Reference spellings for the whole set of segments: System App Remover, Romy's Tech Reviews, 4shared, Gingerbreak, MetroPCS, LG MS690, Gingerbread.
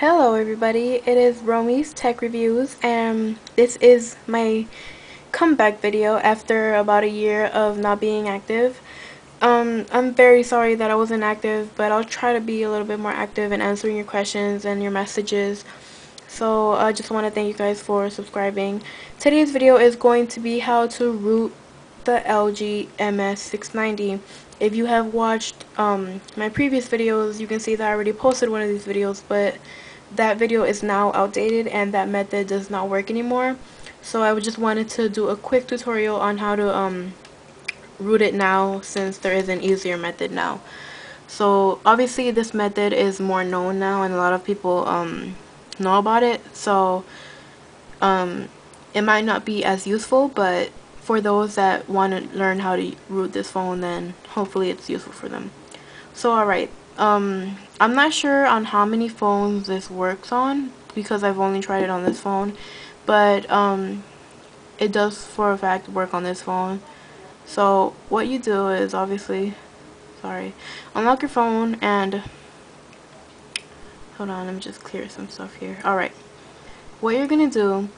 Hello everybody, it is Romy's Tech Reviews, and this is my comeback video after about a year of not being active. I'm very sorry that I wasn't active, but I'll try to be a little bit more active in answering your questions and your messages. So I just want to thank you guys for subscribing. Today's video is going to be how to root the LG MS690. If you have watched my previous videos, you can see that I already posted one of these videos, but that video is now outdated and that method does not work anymore. So I just wanted to do a quick tutorial on how to root it now, since there is an easier method now. So obviously this method is more known now and a lot of people know about it, so it might not be as useful, but for those that want to learn how to root this phone, then hopefully it's useful for them. So alright, I'm not sure on how many phones this works on, because I've only tried it on this phone, but it does for a fact work on this phone. So what you do is obviously, unlock your phone and hold on, let me just clear some stuff here. Alright, what you're gonna do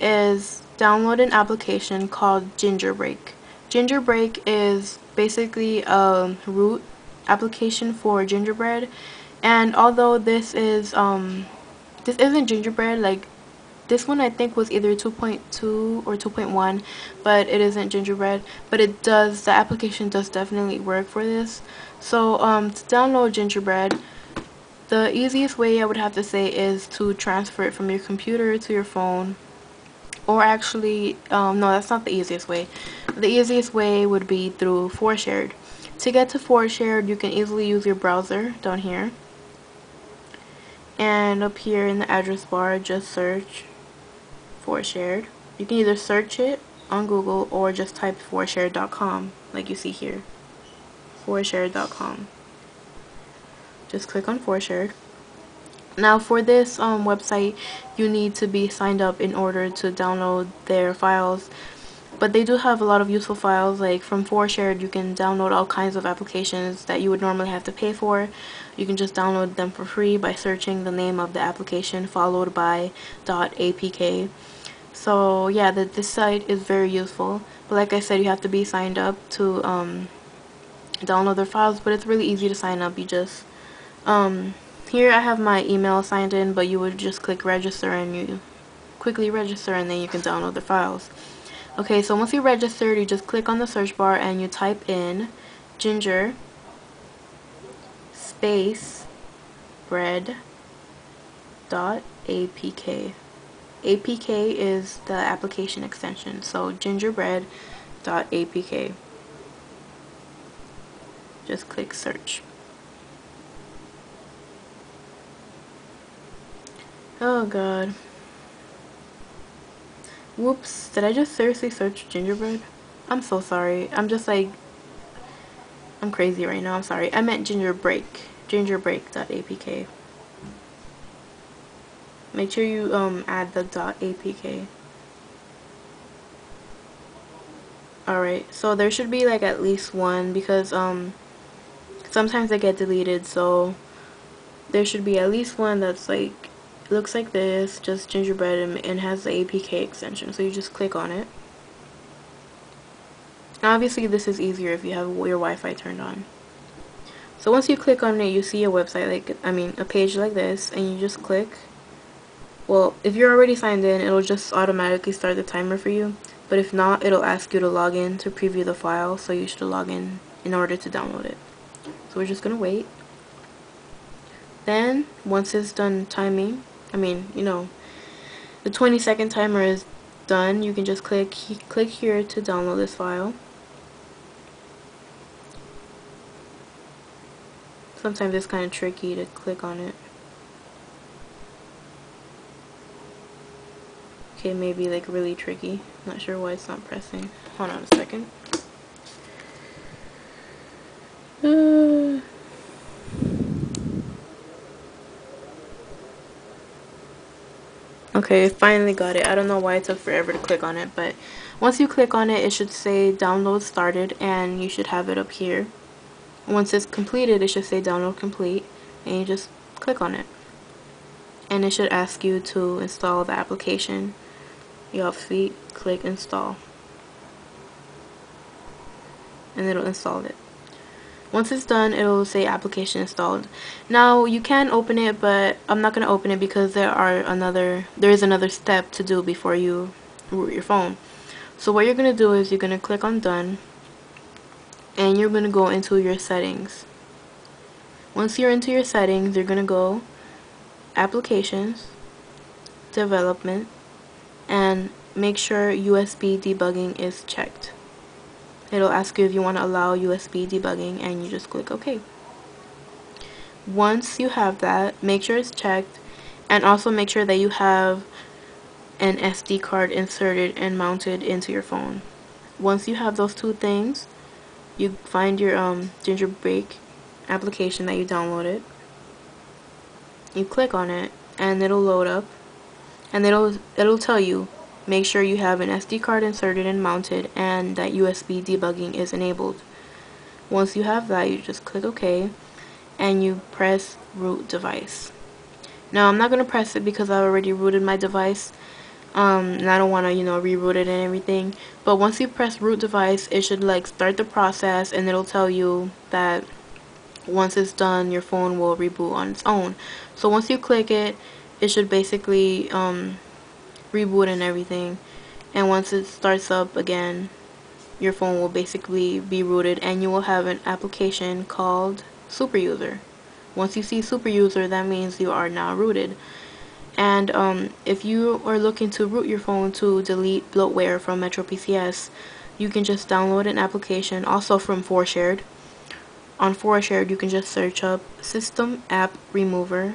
is download an application called Gingerbreak. Gingerbreak is basically a root application for Gingerbread, and although this isn't Gingerbread, like this one I think was either 2.2 or 2.1, but it isn't Gingerbread, but it does, the application does definitely work for this. So to download Gingerbread, the easiest way I would have to say is to transfer it from your computer to your phone. Or actually, no, that's not the easiest way. The easiest way would be through 4shared. To get to 4shared, you can easily use your browser down here. And up here in the address bar, just search 4shared. You can either search it on Google or just type 4shared.com, like you see here. 4shared.com. Just click on 4shared. Now for this website, you need to be signed up in order to download their files, but they do have a lot of useful files. Like from 4shared, you can download all kinds of applications that you would normally have to pay for. You can just download them for free by searching the name of the application followed by .apk. So yeah, this site is very useful, but like I said, you have to be signed up to download their files, but it's really easy to sign up. You just here I have my email signed in, but you would just click register and you quickly register, and then you can download the files. Okay, so once you registered, you just click on the search bar and you type in ginger space bread dot apk. APK is the application extension, so gingerbread dot apk. Just click search. Oh god. Whoops, did I just seriously search gingerbread? I'm so sorry. I'm just like, I'm crazy right now. I'm sorry. I meant gingerbreak. Gingerbreak.apk. Make sure you add the .apk. Alright, so there should be like at least one, because sometimes they get deleted, so there should be at least one that's like, it looks like this, just gingerbread, and has the APK extension, so you just click on it. Now obviously this is easier if you have your Wi-Fi turned on. So once you click on it, you see a website, like, I mean a page like this, and you just click. Well, if you're already signed in, it'll just automatically start the timer for you, but if not, it'll ask you to log in to preview the file, so you should log in order to download it. So we're just gonna wait. Then once it's done timing, the 20-second timer is done, you can just click here to download this file. Sometimes it's kind of tricky to click on it. Okay, maybe like really tricky. Not sure why it's not pressing. Hold on a second. Okay, finally got it. I don't know why it took forever to click on it, but once you click on it, it should say download started, and you should have it up here. Once it's completed, it should say download complete, and you just click on it. and it should ask you to install the application. You'll obviously click install, and it'll install it. Once it's done, it'll say application installed. Now you can open it, but I'm not going to open it because there is another step to do before you root your phone. So what you're going to do is you're going to click on done, and you're going to go into your settings. Once you're into your settings, you're going to go applications, development, and make sure USB debugging is checked. It'll ask you if you want to allow USB debugging, and you just click OK. Once you have that, make sure it's checked, and also make sure that you have an SD card inserted and mounted into your phone. Once you have those two things, you find your Gingerbreak application that you downloaded. You click on it, and it'll load up, and it'll tell you, make sure you have an SD card inserted and mounted, and that USB debugging is enabled. Once you have that, you just click OK, and you press root device. Now I'm not going to press it because I've already rooted my device, and I don't want to, you know, reroute it and everything. But once you press root device, it should like start the process, and it'll tell you that once it's done, your phone will reboot on its own. So once you click it, it should basically reboot and everything, and once it starts up again, your phone will basically be rooted, and you will have an application called Super User. Once you see Super User, that means you are now rooted. And if you are looking to root your phone to delete bloatware from MetroPCS, you can just download an application also from 4shared. On 4shared, you can just search up System App Remover.apk.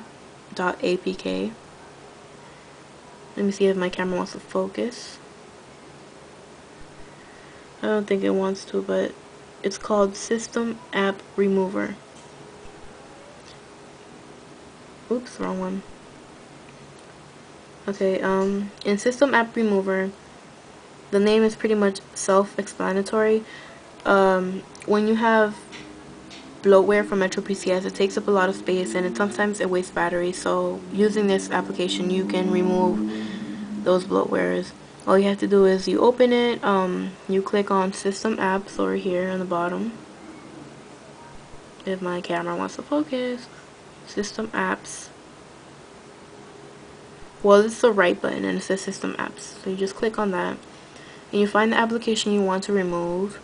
Let me see if my camera wants to focus. I don't think it wants to, but it's called System App Remover. Oops, wrong one. Okay, in System App Remover, the name is pretty much self-explanatory. When you have bloatware from MetroPCS, it takes up a lot of space, and sometimes it wastes battery. So using this application, you can remove those bloatwares. All you have to do is you open it, you click on System Apps over here on the bottom. If my camera wants to focus, System Apps. Well, it's the right button, and it says System Apps. So you just click on that, and you find the application you want to remove.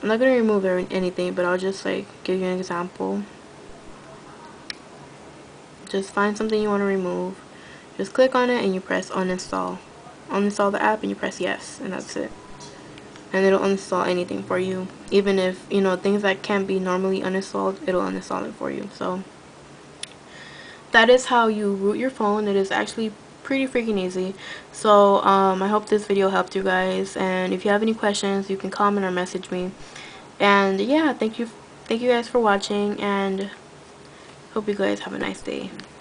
I'm not going to remove anything, but I'll just like give you an example. Just find something you want to remove. Just click on it, and you press uninstall. Uninstall the app, and you press yes, and that's it. And it'll uninstall anything for you. Even if, you know, things that can't be normally uninstalled, it'll uninstall it for you. So that is how you root your phone. It is actually pretty freaking easy. So I hope this video helped you guys, and if you have any questions, you can comment or message me. And yeah, thank you guys for watching, and hope you guys have a nice day.